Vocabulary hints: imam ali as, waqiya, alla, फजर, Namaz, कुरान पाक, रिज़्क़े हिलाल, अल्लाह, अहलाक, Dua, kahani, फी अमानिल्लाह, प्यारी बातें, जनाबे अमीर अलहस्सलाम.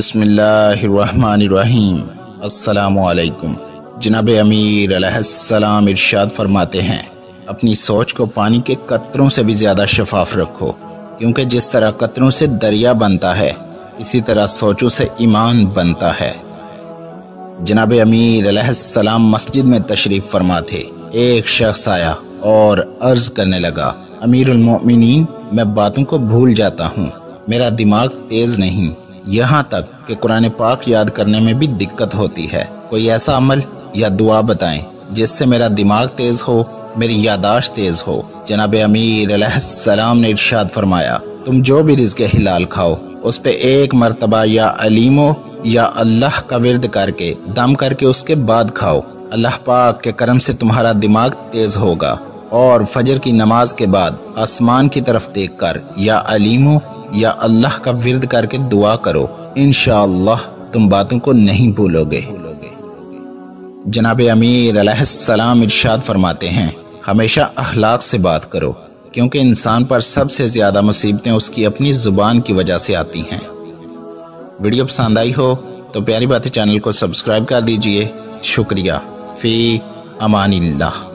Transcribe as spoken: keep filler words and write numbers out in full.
बिस्मिल्लाहिर्रहमानिर्रहीम। अस्सलामुअलैकुम। जनाबे अमीर अलहस्सलाम इरशाद फरमाते हैं, अपनी सोच को पानी के कतरों से भी ज़्यादा शफाफ रखो, क्योंकि जिस तरह कतरों से दरिया बनता है, इसी तरह सोचों से ईमान बनता है। जनाबे अमीर अलैहिस्सलाम मस्जिद में तशरीफ़ फरमा थे। एक शख्स आया और अर्ज करने लगा, अमीरुल मोमिनीन, मैं बातों को भूल जाता हूँ, मेरा दिमाग तेज़ नहीं, यहाँ तक कि कुरान पाक याद करने में भी दिक्कत होती है। कोई ऐसा अमल या दुआ बताएं जिससे मेरा दिमाग तेज़ हो, मेरी यादाश्त तेज़ हो। जनाबे अमीर अलैहिस्सलाम ने इरशाद फरमाया, तुम जो भी रिज़्क़े हिलाल खाओ उस पर एक मरतबा या अलीमो या अल्लाह का विर्द करके दम करके उसके बाद खाओ। अल्लाह पाक के करम से तुम्हारा दिमाग तेज़ होगा। और फजर की नमाज के बाद आसमान की तरफ देख कर या अलीमो या अल्लाह का विर्द करके दुआ करो, इंशाअल्लाह तुम बातों को नहीं भूलोगे। जनाबे अमीर अलैहिस्सलाम इरशाद फरमाते हैं, हमेशा अहलाक से बात करो, क्योंकि इंसान पर सबसे ज़्यादा मुसीबतें उसकी अपनी ज़ुबान की वजह से आती हैं। वीडियो पसंद आई हो तो प्यारी बातें चैनल को सब्सक्राइब कर दीजिए। शुक्रिया। फी अमानिल्लाह।